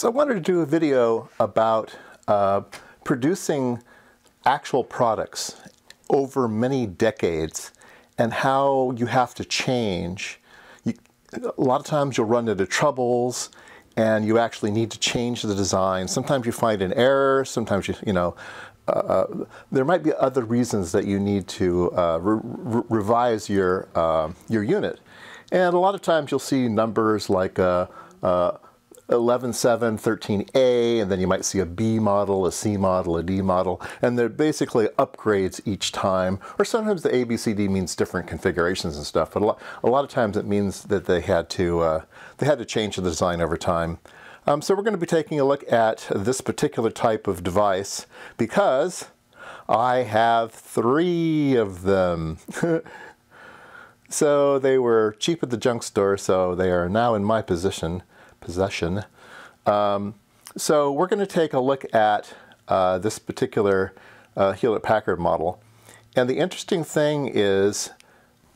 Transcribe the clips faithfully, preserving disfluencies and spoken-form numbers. So I wanted to do a video about uh, producing actual products over many decades and how you have to change. You, a lot of times you'll run into troubles and you actually need to change the design. Sometimes you find an error, sometimes you, you know, uh, there might be other reasons that you need to uh, re re revise your, uh, your unit. And a lot of times you'll see numbers like uh, uh, eleven seven, thirteen A, and then you might see a B model, a C model, a D model, and they're basically upgrades each time. Or sometimes the A, B, C, D means different configurations and stuff, but a lot, a lot of times it means that they had to, uh, they had to change the design over time. Um, so we're going to be taking a look at this particular type of device because I have three of them. So they were cheap at the junk store, so they are now in my position. possession. Um, so we're going to take a look at uh, this particular uh, Hewlett-Packard model. And the interesting thing is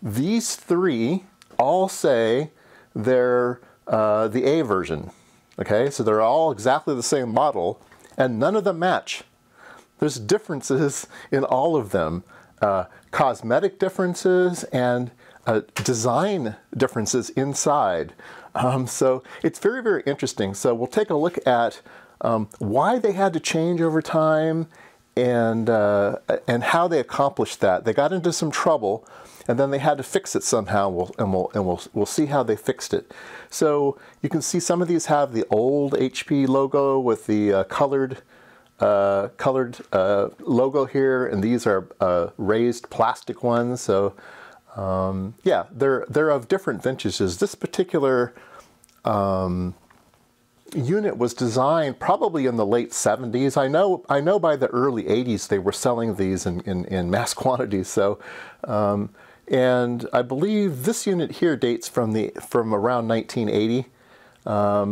these three all say they're uh, the A version. Okay, so they're all exactly the same model and none of them match. There's differences in all of them, uh, cosmetic differences and Uh, design differences inside. Um, so it's very, very interesting. So we'll take a look at um, why they had to change over time and, uh, and how they accomplished that. They got into some trouble and then they had to fix it somehow, and we'll, and we'll, and we'll, we'll see how they fixed it. So you can see some of these have the old H P logo with the uh, colored uh, colored uh, logo here, and these are uh, raised plastic ones. So Um, yeah, they're, they're of different vintages. This particular um, unit was designed probably in the late seventies. I know, I know by the early eighties they were selling these in, in, in mass quantities. So, um, and I believe this unit here dates from, the, from around nineteen eighty. Um,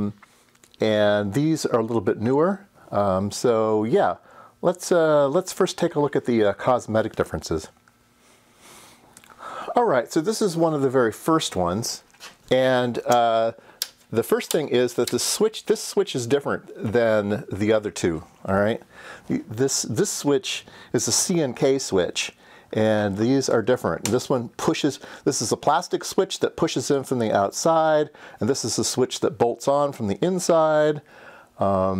and these are a little bit newer. Um, so yeah, let's, uh, let's first take a look at the uh, cosmetic differences. All right, so this is one of the very first ones, and uh, the first thing is that the switch, this switch is different than the other two, all right? This, this switch is a C and K switch, and these are different. This one pushes, this is a plastic switch that pushes in from the outside, and this is a switch that bolts on from the inside. Um,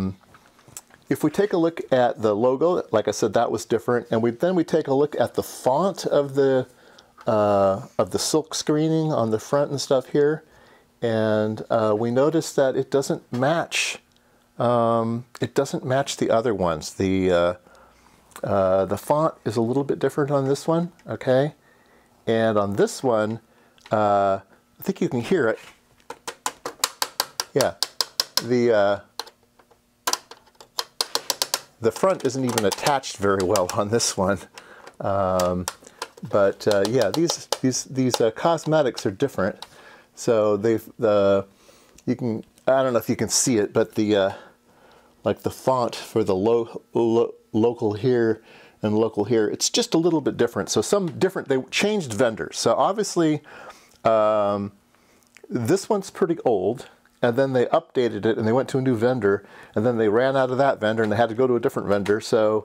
If we take a look at the logo, like I said, that was different, and we, then we take a look at the font of the Uh, of the silk screening on the front and stuff here, and uh, we notice that it doesn't match um, it doesn't match the other ones. The uh, uh, the font is a little bit different on this one, okay, and on this one uh, I think you can hear it. Yeah, the uh, the front isn't even attached very well on this one. um, But uh, yeah, these these these uh, cosmetics are different. So they've the you can I don't know if you can see it, but the uh, like the font for the lo lo local here and local here, it's just a little bit different. So some different they changed vendors. So obviously um, this one's pretty old, and then they updated it and they went to a new vendor, and then they ran out of that vendor and they had to go to a different vendor. So.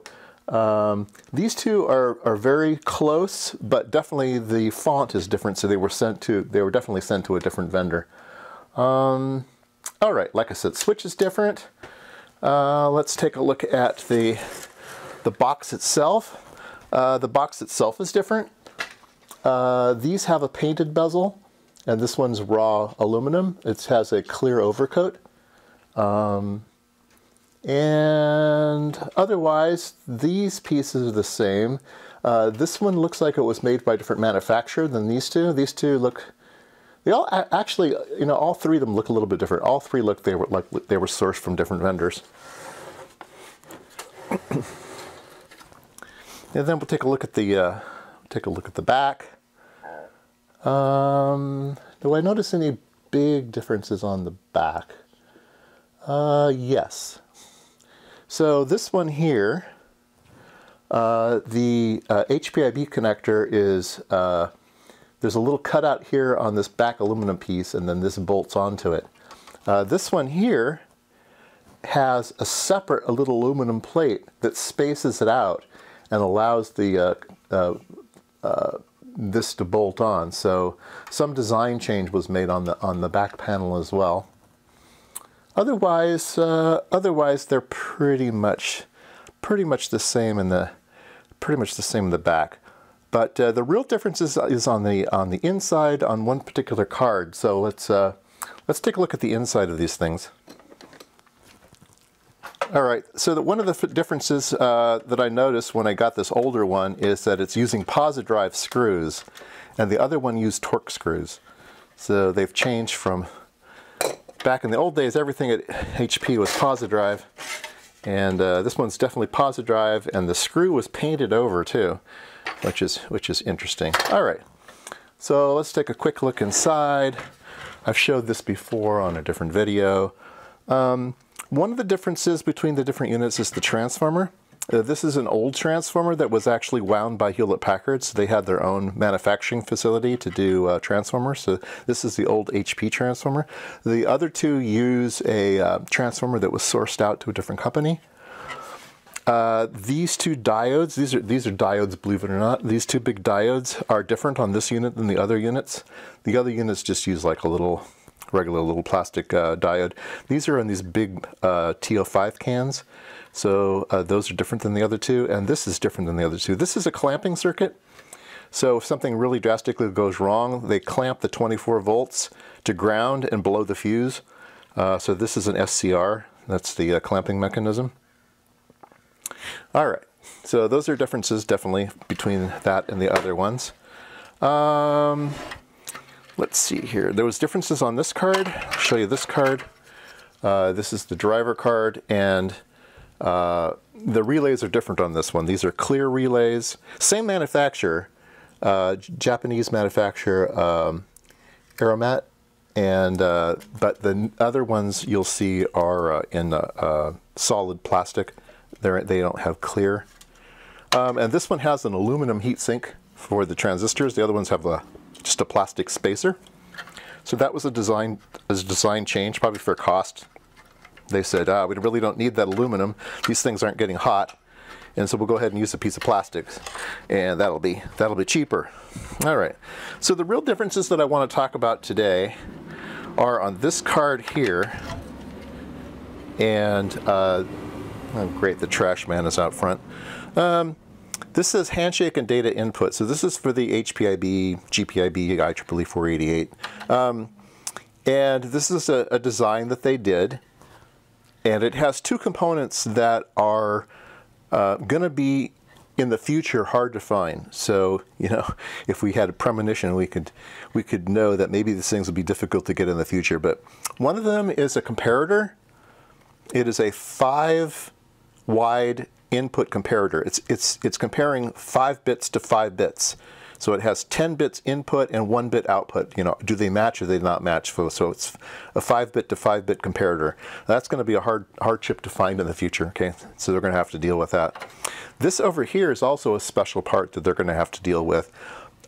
Um, these two are, are very close, but definitely the font is different. So they were sent to, they were definitely sent to a different vendor. Um, all right, like I said, switch is different. Uh, let's take a look at the, the box itself. Uh, the box itself is different. Uh, these have a painted bezel, and this one's raw aluminum. It has a clear overcoat. Um, And otherwise, these pieces are the same. Uh, this one looks like it was made by a different manufacturer than these two. These two look, they all actually, you know, all three of them look a little bit different. All three look they were like they were sourced from different vendors. And then we'll take a look at the uh, take a look at the back. Um, do I notice any big differences on the back? Uh, yes. So this one here, uh, the uh, H P I B connector is, uh, there's a little cutout here on this back aluminum piece, and then this bolts onto it. Uh, this one here has a separate a little aluminum plate that spaces it out and allows the uh, uh, uh, this to bolt on. So some design change was made on the on the back panel as well. Otherwise, uh, otherwise they're pretty much pretty much the same in the pretty much the same in the back. But uh, the real difference is, is on the on the inside on one particular card. So let's uh, let's take a look at the inside of these things. All right, so that one of the differences uh, that I noticed when I got this older one is that it's using PosiDrive screws, and the other one used Torx screws. So they've changed from, back in the old days, everything at H P was PosiDrive, and uh, this one's definitely PosiDrive, and the screw was painted over too, which is, which is interesting. All right, so let's take a quick look inside. I've showed this before on a different video. Um, One of the differences between the different units is the transformer. Uh, this is an old transformer that was actually wound by Hewlett-Packard, so they had their own manufacturing facility to do uh, transformers. So this is the old H P transformer. The other two use a uh, transformer that was sourced out to a different company. Uh, these two diodes, these are, these are diodes, believe it or not, these two big diodes are different on this unit than the other units. The other units just use like a little regular little plastic uh, diode. These are in these big uh, T O five cans, so uh, those are different than the other two, and this is different than the other two. This is a clamping circuit, so if something really drastically goes wrong, they clamp the twenty-four volts to ground and below the fuse. Uh, so this is an S C R, that's the uh, clamping mechanism. All right, so those are differences definitely between that and the other ones. Um, Let's see here. There was differences on this card. I'll show you this card. Uh, this is the driver card, and uh, the relays are different on this one. These are clear relays. Same manufacturer, uh, Japanese manufacturer, um, Aromat, and uh, but the other ones you'll see are uh, in uh, uh, solid plastic. They're, they don't have clear. Um, and this one has an aluminum heatsink for the transistors. The other ones have a just a plastic spacer. So that was a design, a design change, probably for cost. They said, ah, we really don't need that aluminum. These things aren't getting hot. And so we'll go ahead and use a piece of plastic, and that'll be, that'll be cheaper. All right. So the real differences that I want to talk about today are on this card here. And, uh, oh great, the trash man is out front. Um, This says handshake and data input. So this is for the H P I B, G P I B, I triple E four eighty-eight. Um, and this is a, a design that they did. And it has two components that are uh, going to be in the future hard to find. So, you know, if we had a premonition, we could, we could know that maybe these things would be difficult to get in the future. But one of them is a comparator. It is a five wide input comparator. It's, it's, it's comparing five bits to five bits. So it has ten bits input and one bit output. You know, do they match or do they not match? So it's a five bit to five bit comparator. That's going to be a hard hardship to find in the future. Okay. So they're going to have to deal with that. This over here is also a special part that they're going to have to deal with.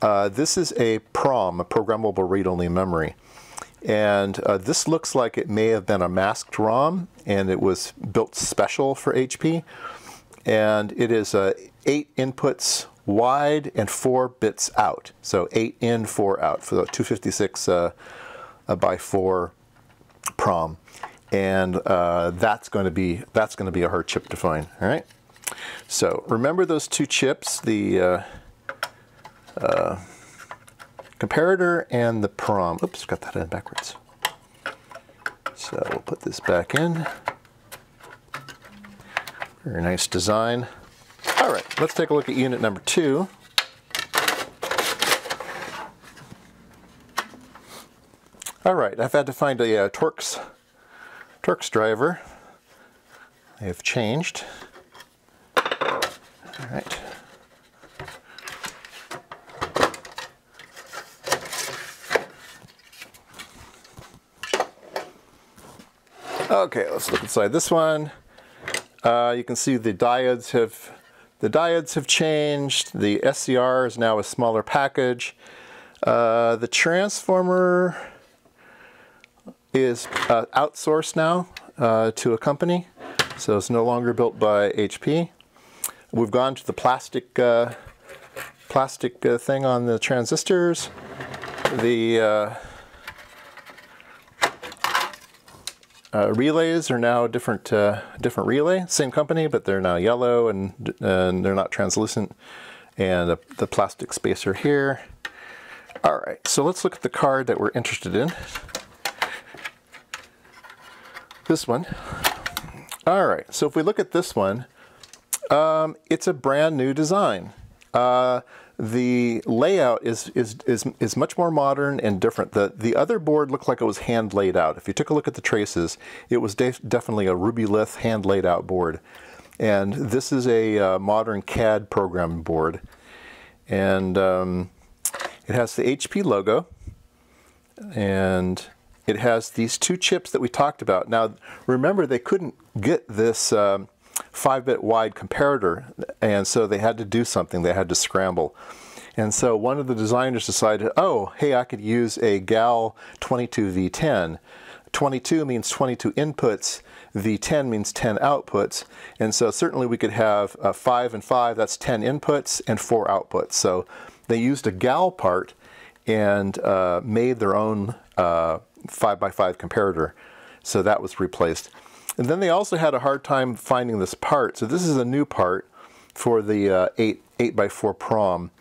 Uh, this is a PROM, a programmable read-only memory. And uh, this looks like it may have been a masked ROM, and it was built special for H P. And it is uh, eight inputs wide and four bits out. So eight in, four out for the two fifty-six uh, by four PROM, and uh, that's going to be that's going to be a hard chip to find. All right. So remember those two chips: the uh, uh, comparator and the PROM. Oops, got that in backwards. So we'll put this back in. Very nice design. All right, let's take a look at unit number two. All right, I've had to find a uh, Torx, Torx driver. They have changed. All right. Okay, let's look inside this one. Uh, you can see the diodes have the diodes have changed. The S C R is now a smaller package. Uh, the transformer is uh, outsourced now. uh, to a company. So it's no longer built by H P. We've gone to the plastic uh, plastic uh, thing on the transistors. The uh, uh, relays are now different uh, different relay, same company, but they're now yellow and and they're not translucent. And the, the plastic spacer here. All right, so let's look at the card that we're interested in. This one. All right, so if we look at this one, um, it's a brand new design. Uh, the layout is, is, is, is much more modern and different. The, the other board looked like it was hand laid out. If you took a look at the traces, it was def definitely a RubyLith hand laid out board. And this is a uh, modern C A D programming board. And um, it has the H P logo, and it has these two chips that we talked about. Now, remember, they couldn't get this um, five bit wide comparator, and so they had to do something. They had to scramble. And so one of the designers decided, oh, hey, I could use a GAL twenty-two V ten. twenty-two means twenty-two inputs, V ten means ten outputs, and so certainly we could have uh, five and five, that's ten inputs and four outputs. So they used a GAL part and uh, made their own uh, five by five comparator, so that was replaced. And then they also had a hard time finding this part, so this is a new part for the uh, eight by four prom.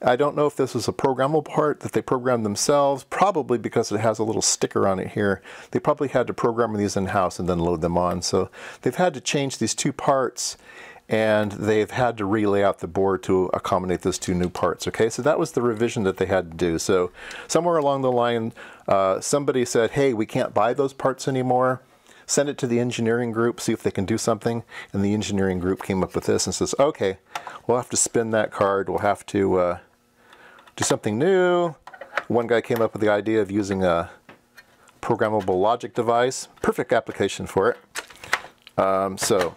I don't know if this was a programmable part that they programmed themselves, probably because it has a little sticker on it here. They probably had to program these in-house and then load them on. So they've had to change these two parts, and they've had to relay out the board to accommodate those two new parts. Okay, so that was the revision that they had to do. So somewhere along the line, uh, somebody said, hey, we can't buy those parts anymore. Send it to the engineering group, see if they can do something. And the engineering group came up with this and says, okay, we'll have to spin that card. We'll have to uh, do something new. One guy came up with the idea of using a programmable logic device. Perfect application for it. Um, so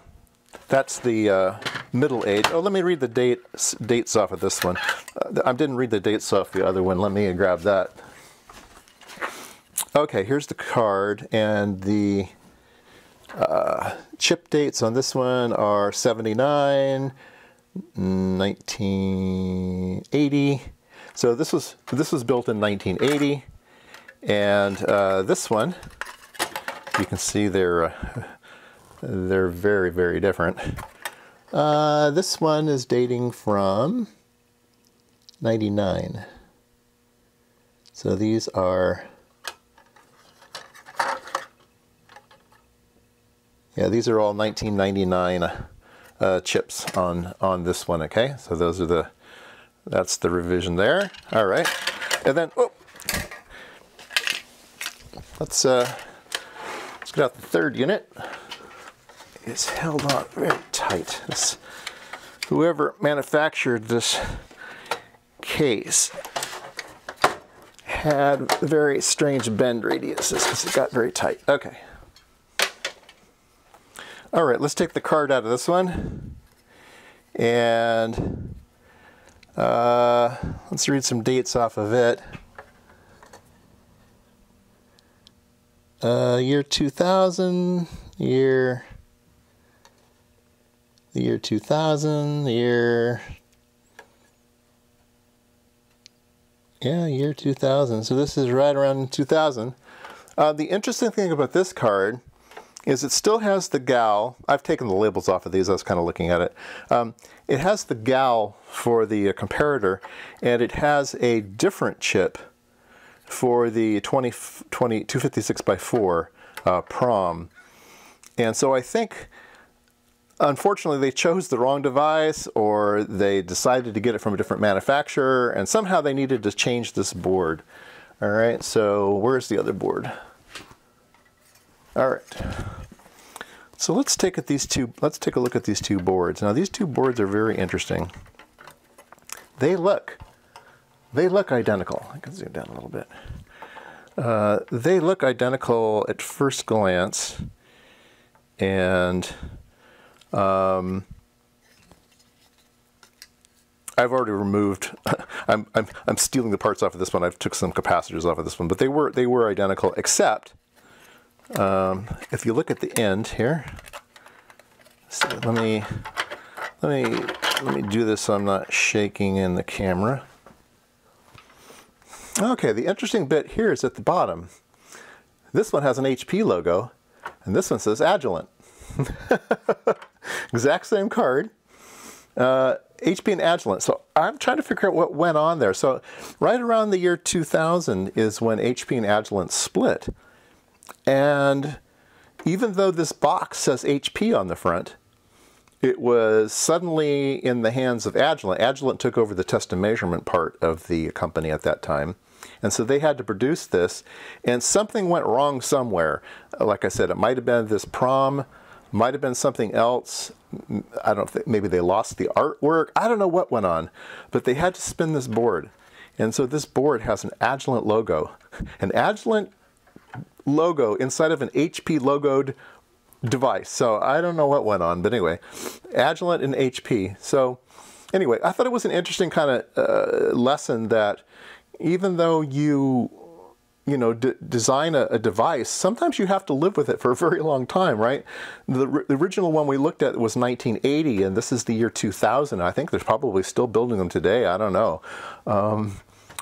that's the uh, middle age. Oh, let me read the date, dates off of this one. Uh, I didn't read the dates off the other one. Let me grab that. Okay, here's the card, and the Uh, chip dates on this one are seventy-nine, nineteen eighty. So this was this was built in nineteen eighty, and uh, this one, you can see they're uh, they're very very different. Uh, this one is dating from ninety-nine. So these are. Yeah, these are all nineteen ninety-nine uh, chips on on this one. Okay, so those are the that's the revision there. All right, and then oh, let's uh, let's get out the third unit. It's held on very tight. This, whoever manufactured this case had very strange bend radiuses because it got very tight. Okay. All right, let's take the card out of this one, and uh, let's read some dates off of it. Uh, year two thousand, year, the year two thousand, year, yeah, year two thousand. So this is right around two thousand. Uh, the interesting thing about this card is it still has the GAL. I've taken the labels off of these, I was kind of looking at it. Um, it has the GAL for the uh, comparator, and it has a different chip for the two fifty-six by four uh, prom. And so I think, unfortunately, they chose the wrong device, or they decided to get it from a different manufacturer, and somehow they needed to change this board. All right, so where's the other board? All right, so let's take at these two. Let's take a look at these two boards. Now, these two boards are very interesting. They look, they look identical. I can zoom down a little bit. Uh, they look identical at first glance, and um, I've already removed. I'm I'm I'm stealing the parts off of this one. I've took some capacitors off of this one, but they were they were identical except. Um, if you look at the end here, so let me let me let me do this so I'm not shaking in the camera. Okay, the interesting bit here is at the bottom. This one has an H P logo, and this one says Agilent. Exact same card. Uh, H P and Agilent. So I'm trying to figure out what went on there. So right around the year two thousand is when H P and Agilent split. And even though this box says H P on the front, it was suddenly in the hands of Agilent. Agilent took over the test and measurement part of the company at that time. And so they had to produce this. And something went wrong somewhere. Like I said, it might have been this prom, might have been something else. I don't think, maybe they lost the artwork. I don't know what went on, but they had to spin this board. And so this board has an Agilent logo. An Agilent logo inside of an H P logoed device. So I don't know what went on, but anyway, Agilent and H P. So anyway, I thought it was an interesting kind of uh, lesson that even though you you know, d design a, a device, sometimes you have to live with it for a very long time, right? The, the original one we looked at was nineteen eighty, and this is the year two thousand. I think they're probably still building them today. I don't know. Um,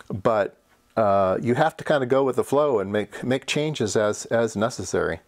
but uh, you have to kind of go with the flow and make, make changes as, as necessary.